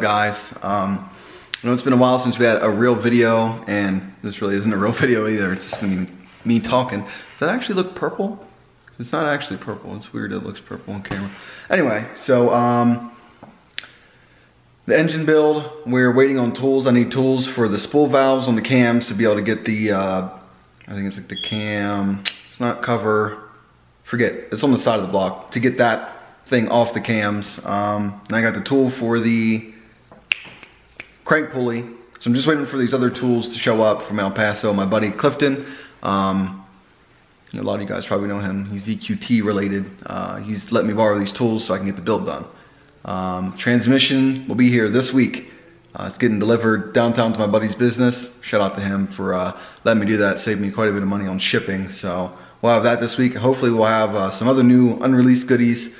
up, guys? I know it's been a while since we had a real video, and this really isn't a real video either. It's just me talking. Does that actually look purple? It's not actually purple. It's weird it looks purple on camera. Anyway, so the engine build, we're waiting on tools. I need tools for the spool valves on the cams to be able to get the, I think it's like the cam, it's not cover, forget, it's on the side of the block, to get that thing off the cams. And I got the tool for the crank pulley. So I'm just waiting for these other tools to show up from El Paso. My buddy Clifton, a lot of you guys probably know him. He's EQT related. He's let me borrow these tools so I can get the build done. Transmission will be here this week. It's getting delivered downtown to my buddy's business. Shout out to him for letting me do that. Saved me quite a bit of money on shipping. So we'll have that this week. Hopefully we'll have some other new unreleased goodies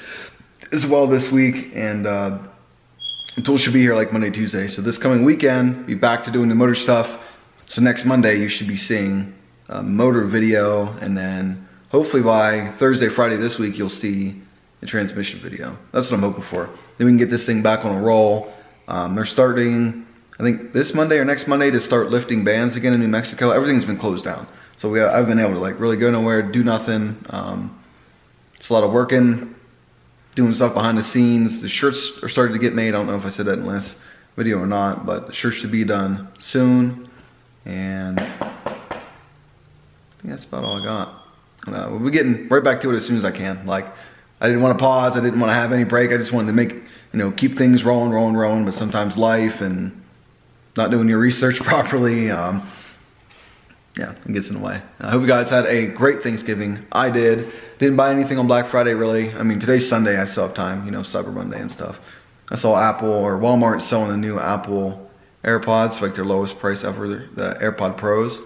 as well this week. And the tools should be here like Monday, Tuesday. So this coming weekend, be back to doing the motor stuff. So next Monday you should be seeing a motor video, and then hopefully by Thursday, Friday this week you'll see the transmission video. That's what I'm hoping for. Then we can get this thing back on a roll. They're starting, I think this Monday or next Monday, to start lifting bands again in New Mexico. Everything's been closed down, so I've been able to like really go nowhere, do nothing. It's a lot of working, doing stuff behind the scenes. The shirts are starting to get made. I don't know if I said that in the last video or not, but the shirts should be done soon. And I think that's about all I got. We'll be getting right back to it as soon as I can. Like, I didn't want to pause. I didn't want to have any break. I just wanted to make, keep things rolling. But sometimes life and not doing your research properly, yeah, it gets in the way. I hope you guys had a great Thanksgiving. I did. Didn't buy anything on Black Friday, really. I mean, today's Sunday. I still have time, Cyber Monday and stuff. I saw Apple or Walmart selling the new Apple AirPods, like their lowest price ever, the AirPod Pros.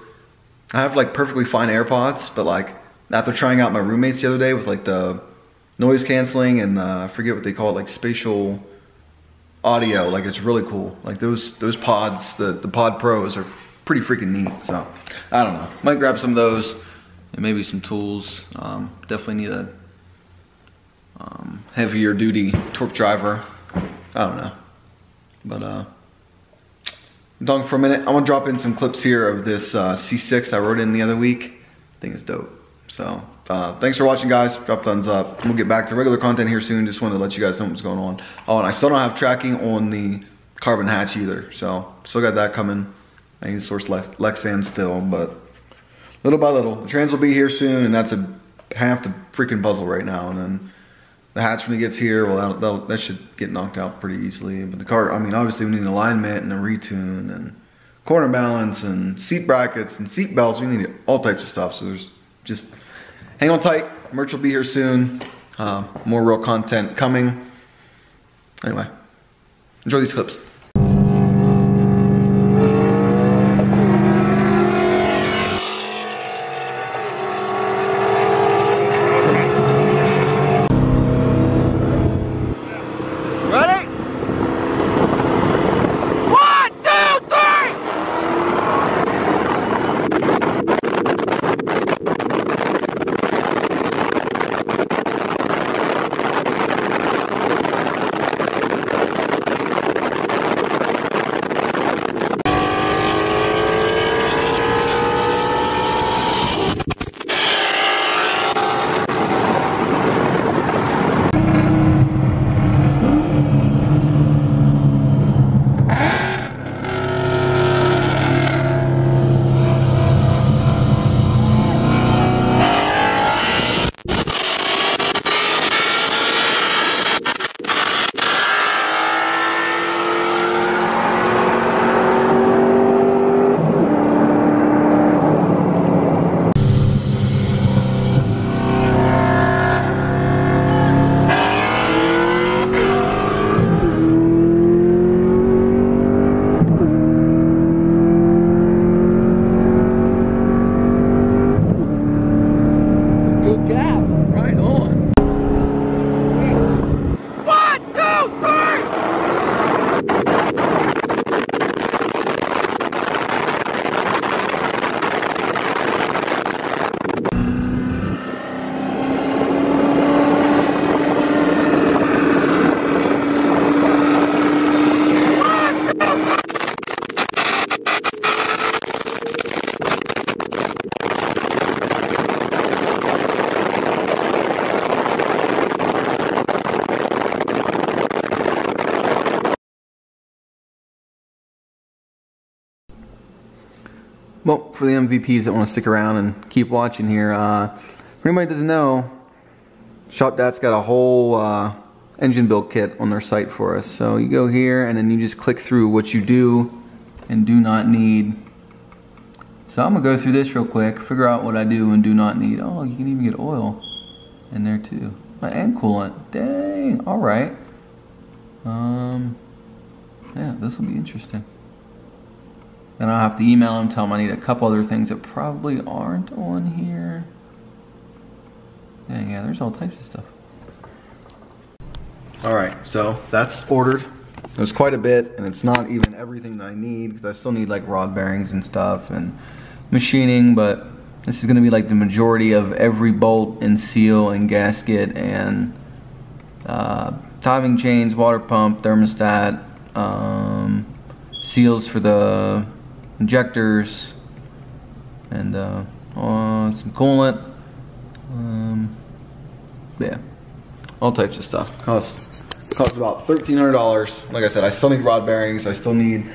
I have like perfectly fine AirPods, but like after trying out my roommates the other day with like the noise canceling and I forget what they call it, like spatial audio, like it's really cool. Like those pods, the Pod Pros are pretty freaking neat. So I don't know, might grab some of those and maybe some tools. Definitely need a heavier duty torque driver. I don't know, but done for a minute. I want to drop in some clips here of this C6 I rode in the other week. I think it's dope. So thanks for watching, guys. Drop thumbs up. We'll get back to regular content here soon. Just wanted to let you guys know what's going on. Oh, and I still don't have tracking on the carbon hatch either. So still got that coming. I need to source Lexan still, but little by little. The trans will be here soon, and that's half the freaking puzzle right now. And then the hatch, when it gets here, well, that should get knocked out pretty easily. But the car, I mean, obviously we need an alignment and a retune and corner balance and seat brackets and seat belts. We need all types of stuff. So there's just, hang on tight. Merch will be here soon. More real content coming. Anyway, enjoy these clips. Well, for the MVPs that want to stick around and keep watching here, for anybody that doesn't know, Shop Dad's got a whole engine build kit on their site for us. So you go here and then you just click through what you do and do not need. So I'm going to go through this real quick, figure out what I do and do not need. Oh, you can even get oil in there too. And coolant. Dang, alright. Yeah, this will be interesting. Then I'll have to email them, tell them I need a couple other things that probably aren't on here. Dang, yeah, there's all types of stuff. Alright, so that's ordered. There's quite a bit, and it's not even everything that I need, because I still need like rod bearings and stuff and machining, but this is going to be like the majority of every bolt and seal and gasket and timing chains, water pump, thermostat, seals for the injectors, and some coolant, yeah, all types of stuff. Costs about $1,300. Like I said, I still need rod bearings, I still need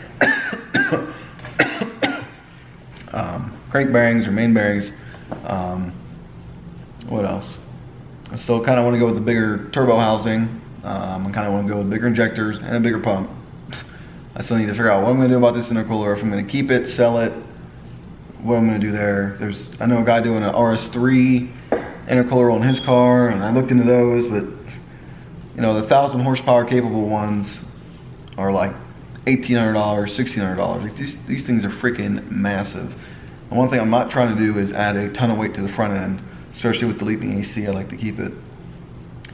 crank bearings or main bearings. What else? I still kind of want to go with the bigger turbo housing. I kind of want to go with bigger injectors and a bigger pump. I still need to figure out what I'm going to do about this intercooler, if I'm going to keep it, sell it, what I'm going to do there. I know a guy doing an RS3 intercooler on his car, and I looked into those, but you know, the 1,000 horsepower capable ones are like $1,800, $1,600. These things are freaking massive. And one thing I'm not trying to do is add a ton of weight to the front end, especially with deleting AC. I like to keep it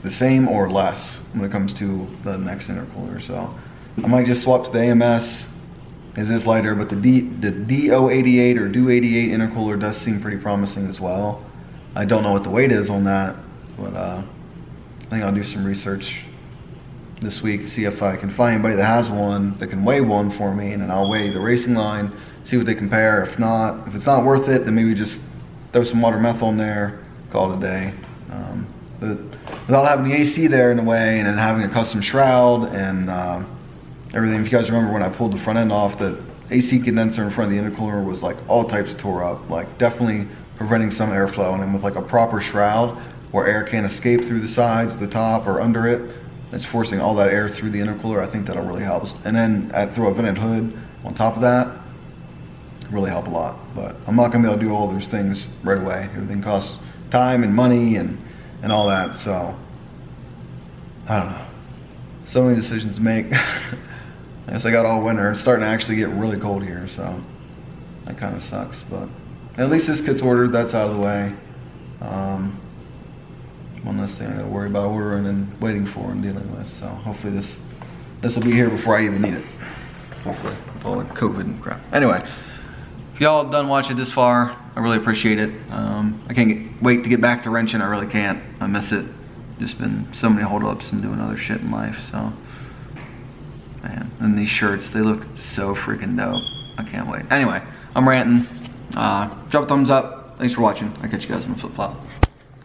the same or less when it comes to the next intercooler. So I might just swap to the AMS. It is lighter, but the DO88 or DO88 intercooler does seem pretty promising as well. I don't know what the weight is on that, but I think I'll do some research this week, see if I can find anybody that has one that can weigh one for me, and then I'll weigh the racing line, see what they compare. If not, if it's not worth it, then maybe just throw some water meth on there, call it a day. But without having the AC there in a way, and then having a custom shroud and everything. If you guys remember when I pulled the front end off, the AC condenser in front of the intercooler was like all types of tore up, like definitely preventing some airflow. And then with like a proper shroud where air can't escape through the sides, the top, or under it, it's forcing all that air through the intercooler. I think that'll really help. And then throw a vented hood on top of that, really help a lot. But I'm not going to be able to do all those things right away. Everything costs time and money and all that. So I don't know. So many decisions to make. I guess I got all winter. It's starting to actually get really cold here, so that kind of sucks. But at least this kit's ordered. That's out of the way. One less thing I got to worry about ordering and waiting for and dealing with. So hopefully this will be here before I even need it. Hopefully, with all the COVID and crap. Anyway, if y'all done watching this far, I really appreciate it. I can't wait to get back to wrenching. I really can't. I miss it. Just been so many holdups and doing other shit in life. So, man, and these shirts, they look so freaking dope. I can't wait. Anyway, I'm ranting. Drop a thumbs up. Thanks for watching. I'll catch you guys on the flip flop.